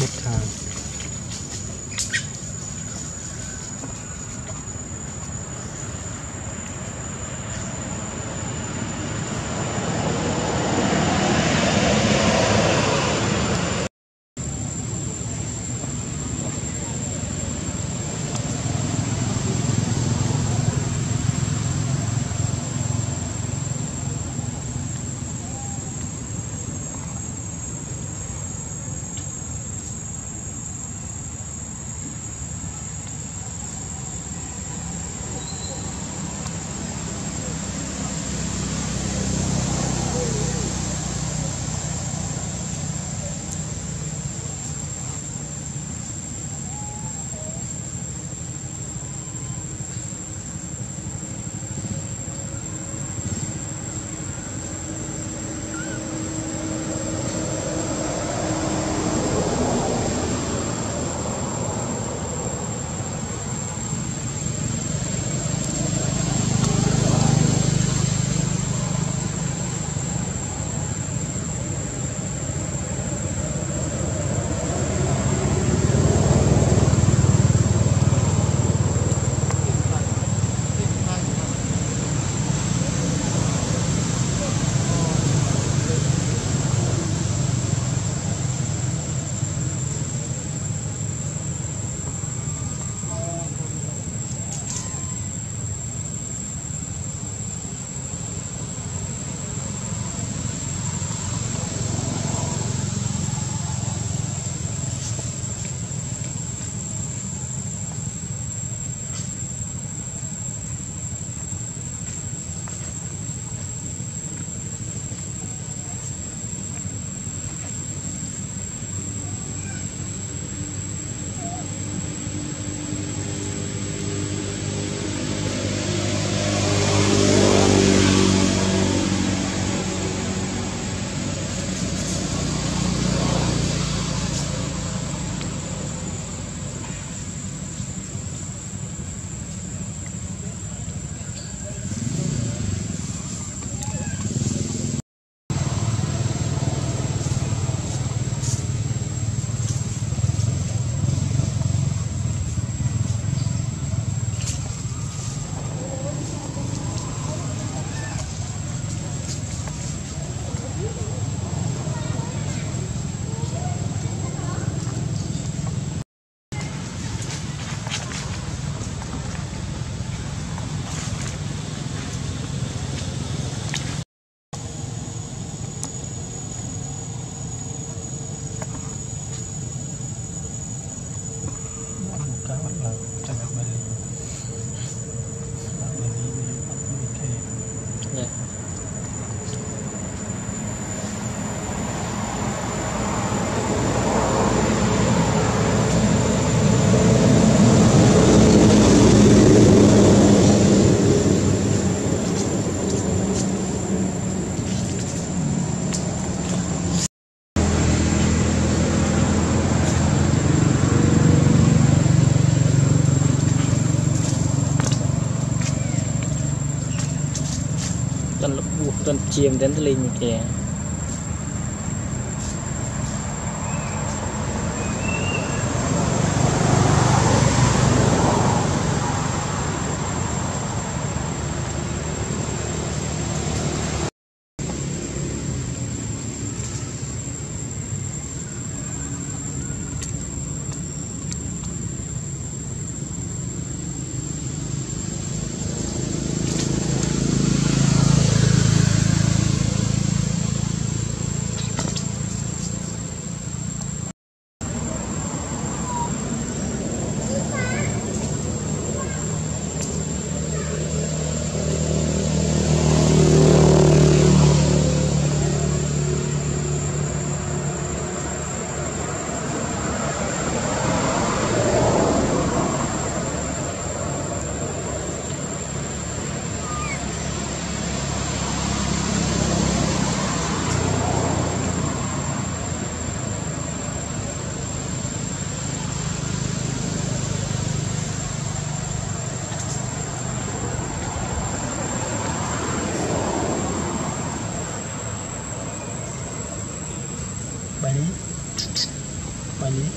เด็ดขาดต้นเจียมเต้นทะเลมีแก่ วันนี้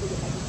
Really?